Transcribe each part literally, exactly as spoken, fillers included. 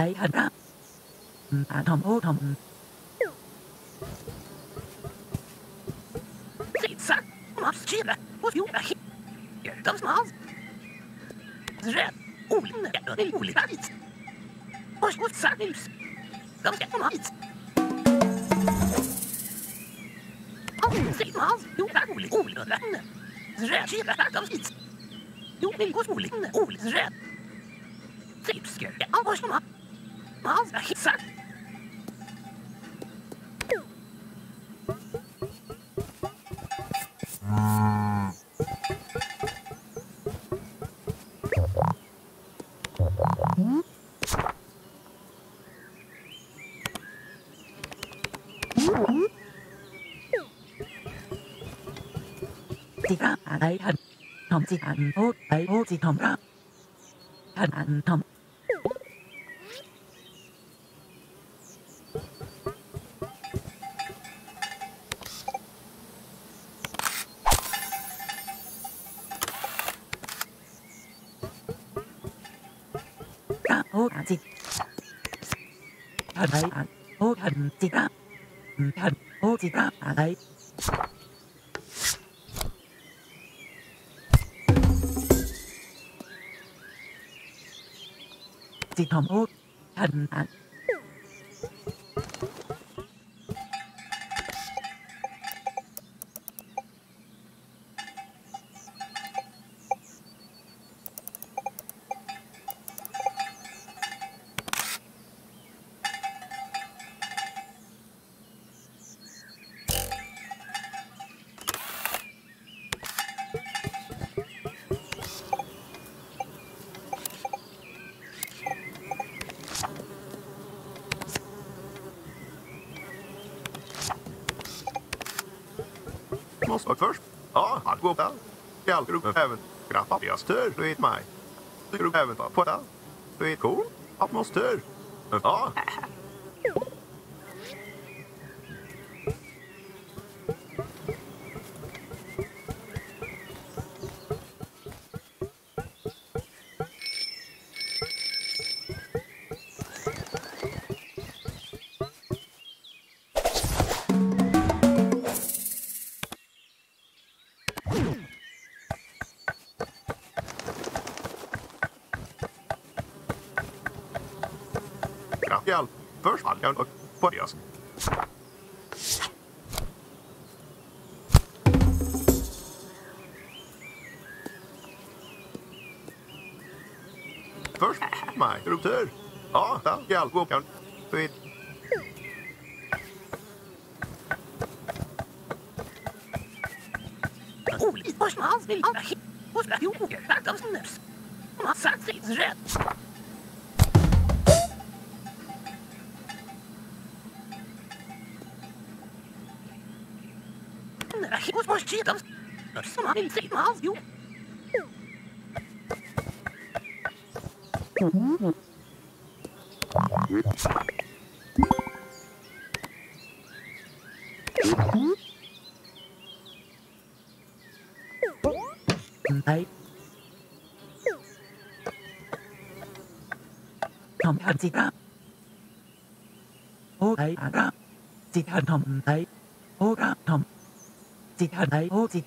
I had that. I don't know. It's a much cheaper. What you are here? Don't smiles. Red. Oh, they will have it. What's what's that news? Don't get on it. Oh, say, Miles, you are only all the land. The red cheaper comes it. You may go to all the red. Tips, girl. I'll push them up. Miles, I hit that. Tip, I had Tom Tip and Old, I hold it Tom Rap. And Tom. Hold on, sit. Hold on, sit up. Och först, ja, han går där. Jag tror även grappa jag stör, du vet mig. Du tror även på det. Du vet cool, att man stör. Ja. First, I'll go look for you. First, my router. Oh, I'll go down. Wait. Oh, push my feet. Push my feet. That doesn't miss. My socks is red. Cheetahs! Somebody save my house, you! I... Tom had Zita. Oh, I had Zita Tom. I... Oh, Tom. Did I hold it?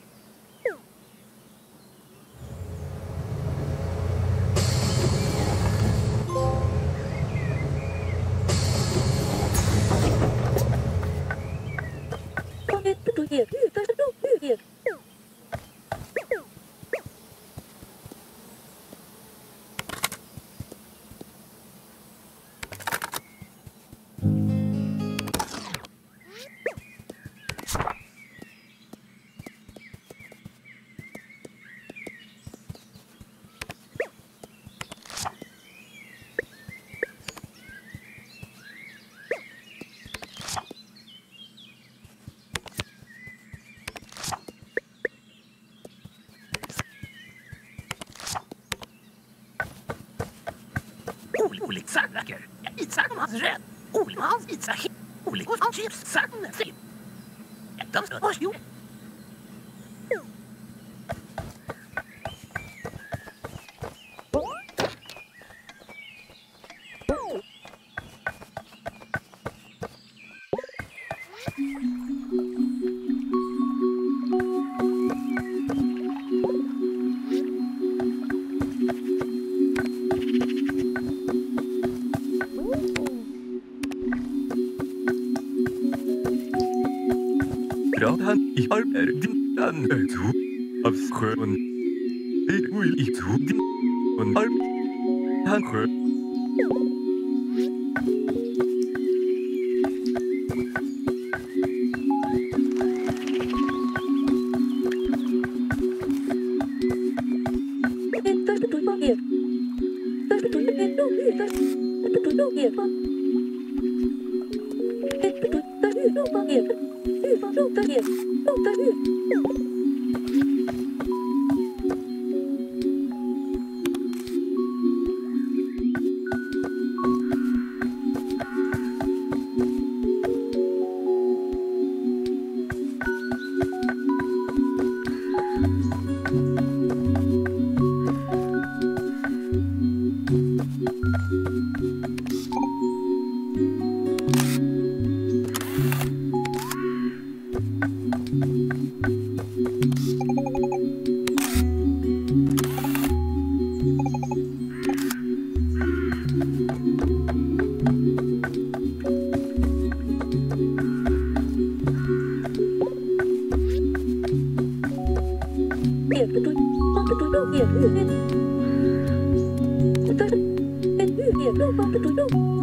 Sacknacker, it's a man's red. Oh, man's it's a hit. Oh, it was on chips. Sacknacker. It doesn't wash you. Oh, oh, oh, oh, oh.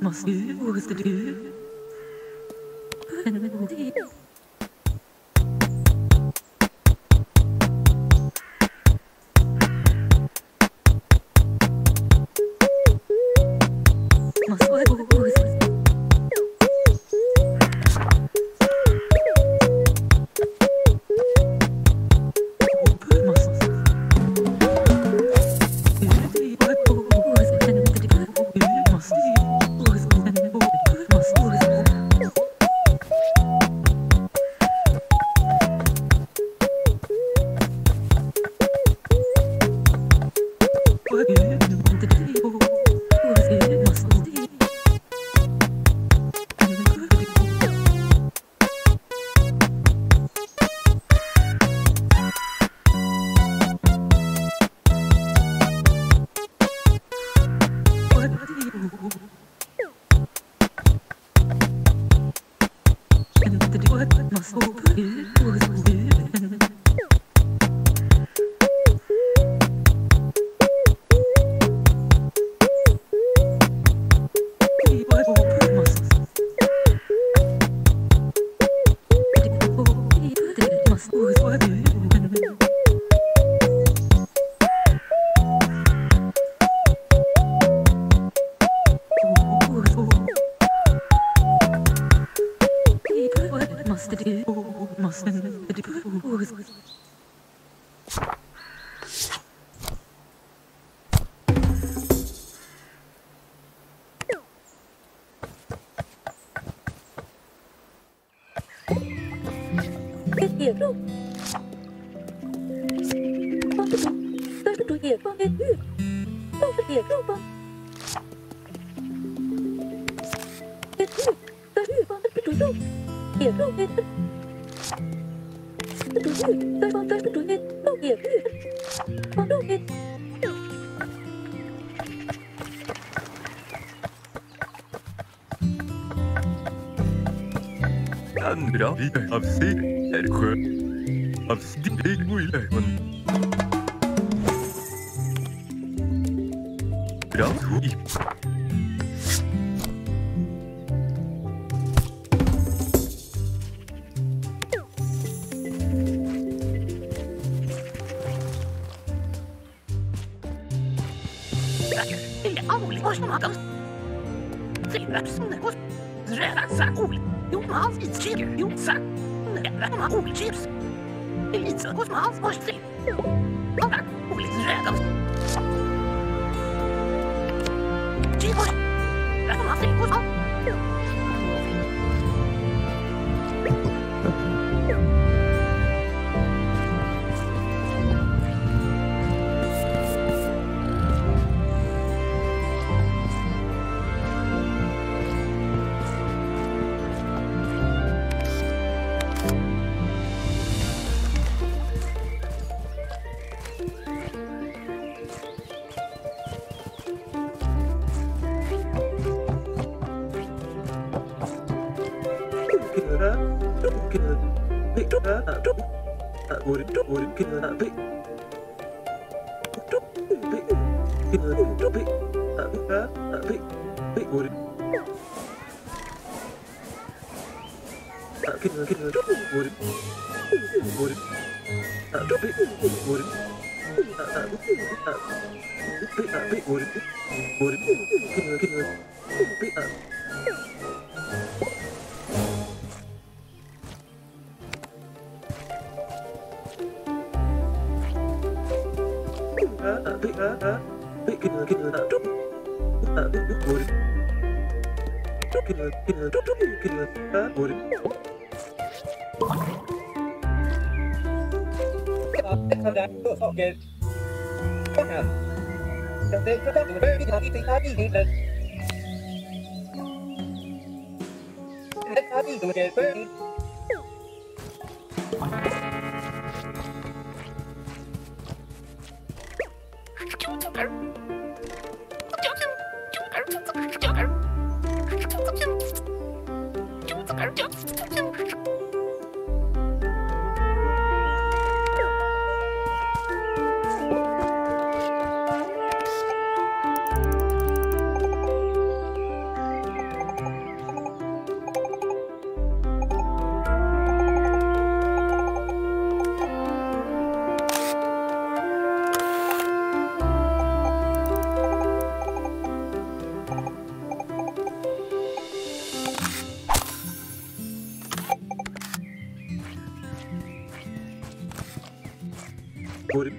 must do do I've seen it. I've seen it. Thank Would it?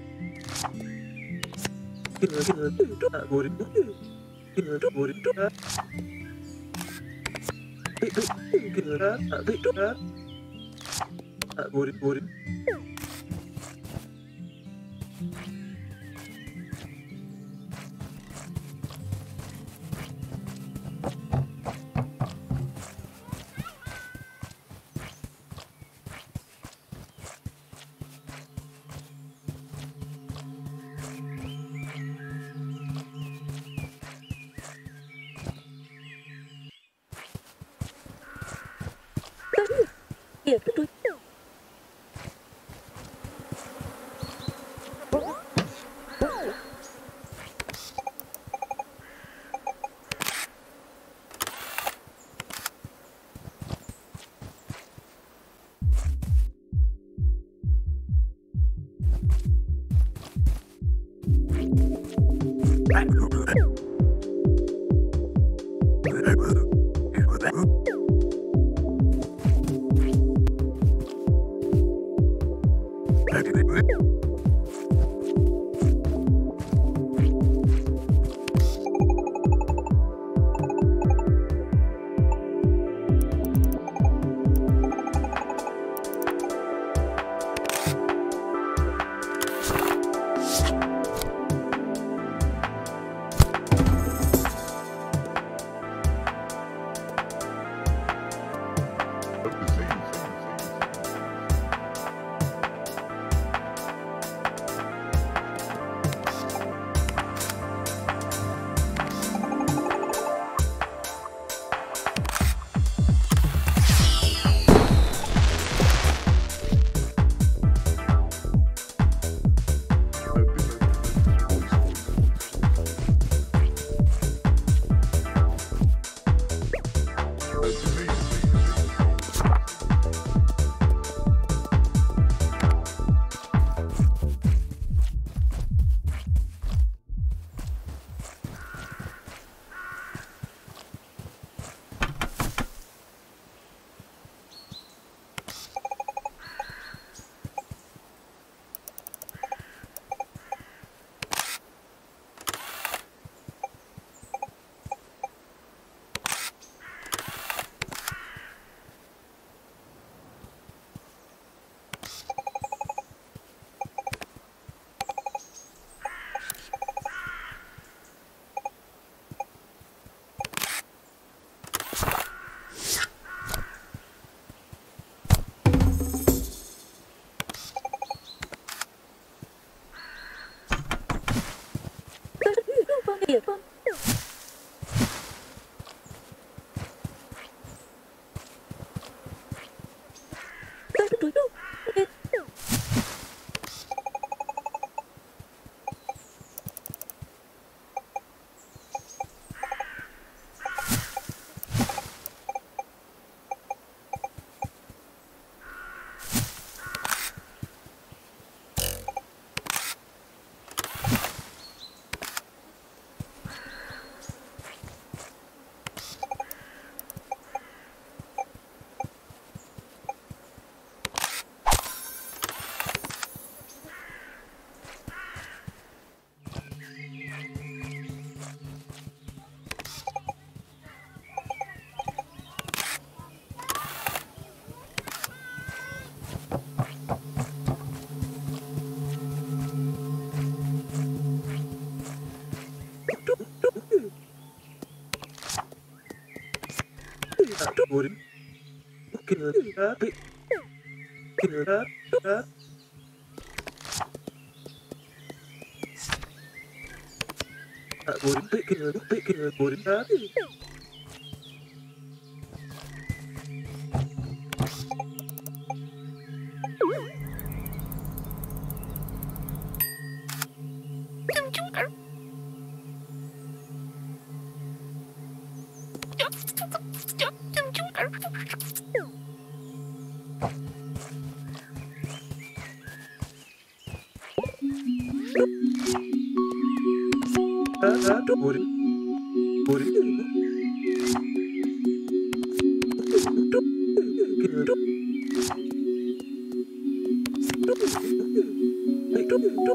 Don't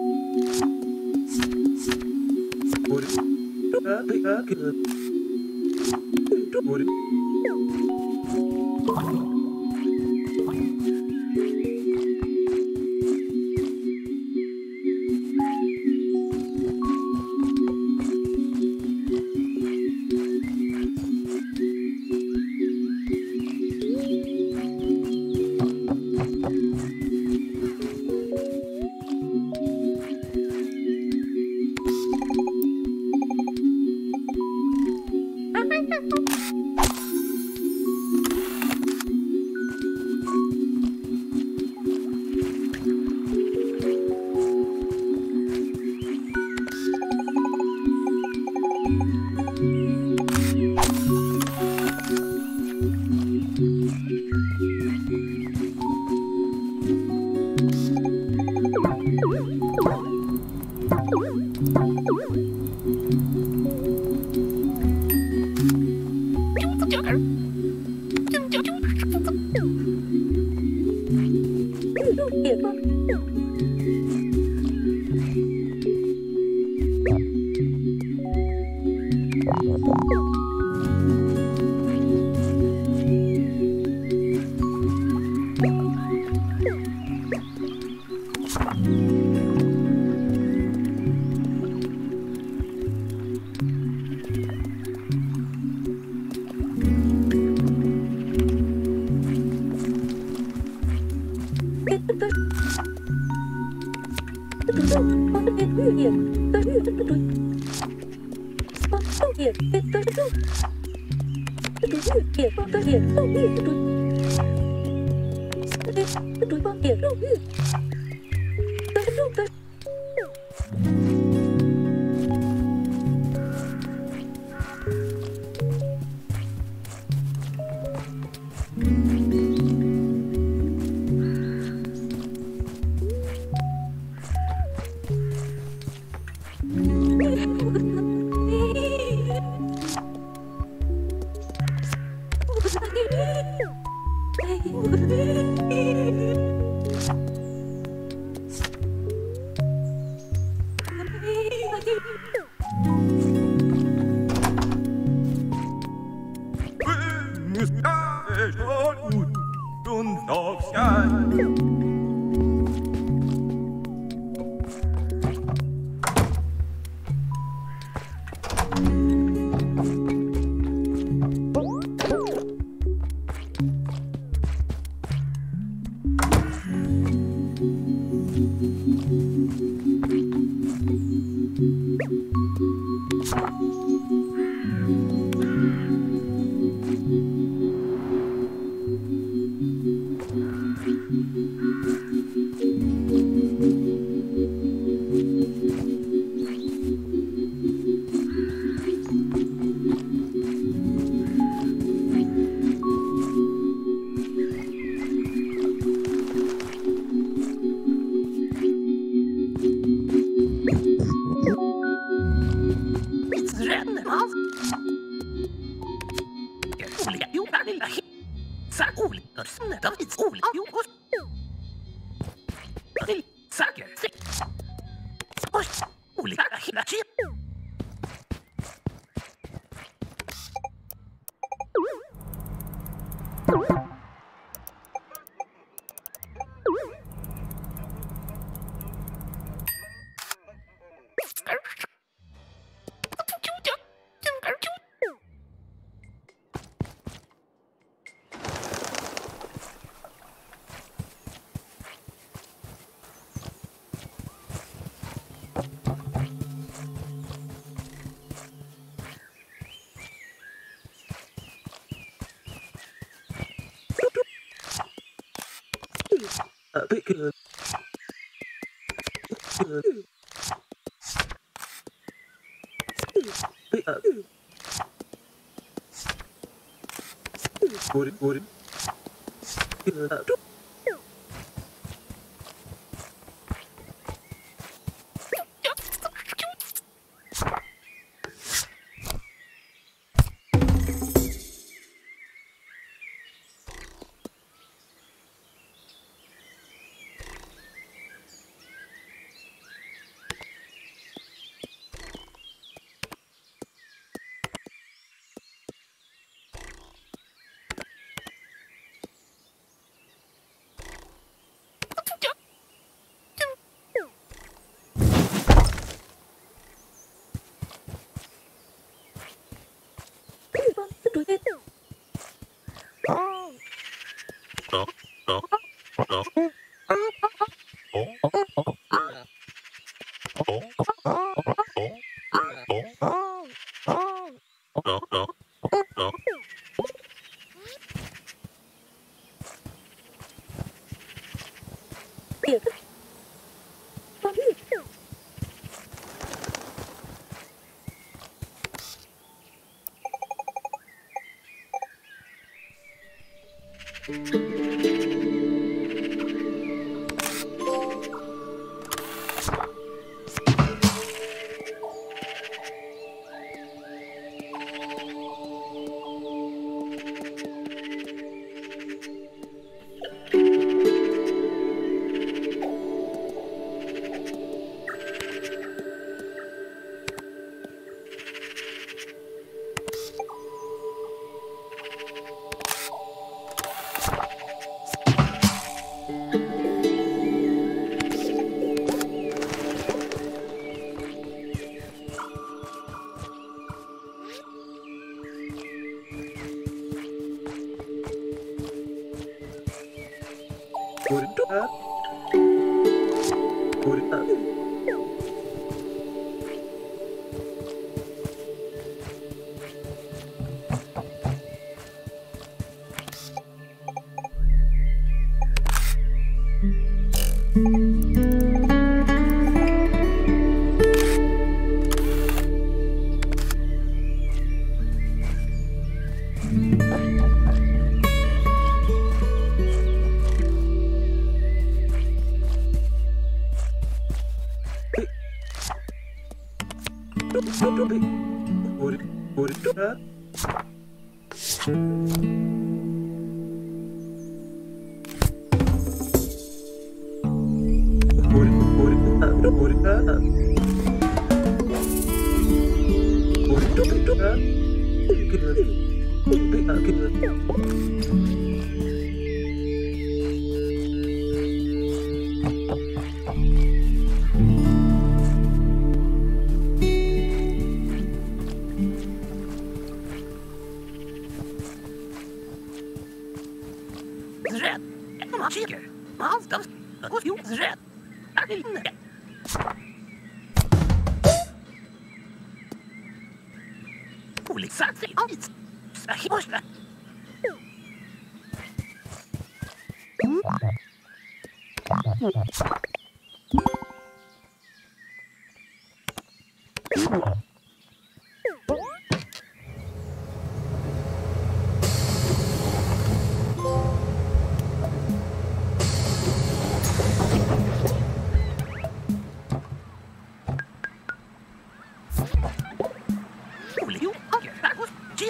Would it?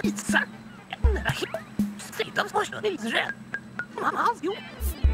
It's sad. I hate to say those questions. Mama, how's you?